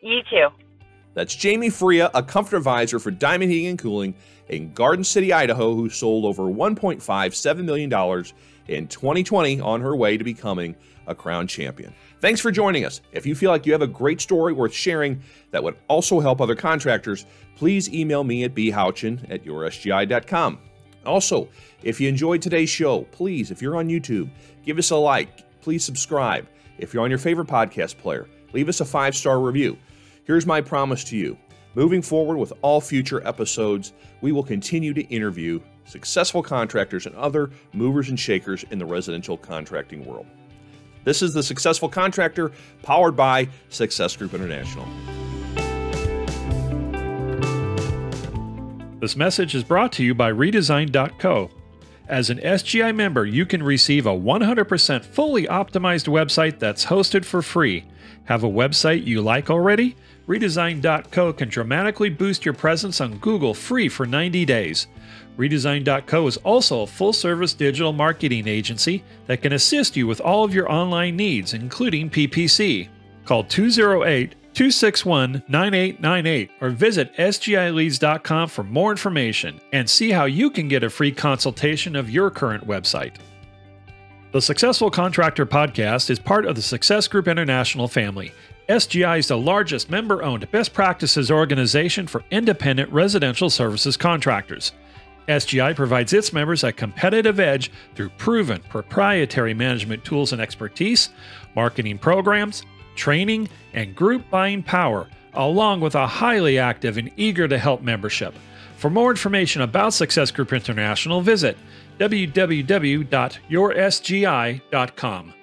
You too. That's Jamie Foruria, a comfort advisor for Diamond Heating and Cooling in Garden City, Idaho, who sold over one point five seven million dollars in twenty twenty on her way to becoming a Crown Champion. Thanks for joining us. If you feel like you have a great story worth sharing that would also help other contractors, please email me at b houchin at your s g i dot com. Also, if you enjoyed today's show, please, if you're on YouTube, give us a like. Please subscribe. If you're on your favorite podcast player, leave us a five-star review. Here's my promise to you. Moving forward with all future episodes, we will continue to interview successful contractors and other movers and shakers in the residential contracting world. This is the Successful Contractor, powered by Success Group International. This message is brought to you by Redesign dot co. As an S G I member, you can receive a one hundred percent fully optimized website that's hosted for free. Have a website you like already? Redesign dot co can dramatically boost your presence on Google free for ninety days. Redesign dot co is also a full-service digital marketing agency that can assist you with all of your online needs, including P P C. Call two oh eight, two six one, nine eight nine eight or visit s g i leads dot com for more information and see how you can get a free consultation of your current website. The Successful Contractor podcast is part of the Success Group International family. S G I is the largest member-owned best practices organization for independent residential services contractors. S G I provides its members a competitive edge through proven proprietary management tools and expertise, marketing programs, training, and group buying power, along with a highly active and eager-to-help membership. For more information about Success Group International, visit w w w dot your s g i dot com.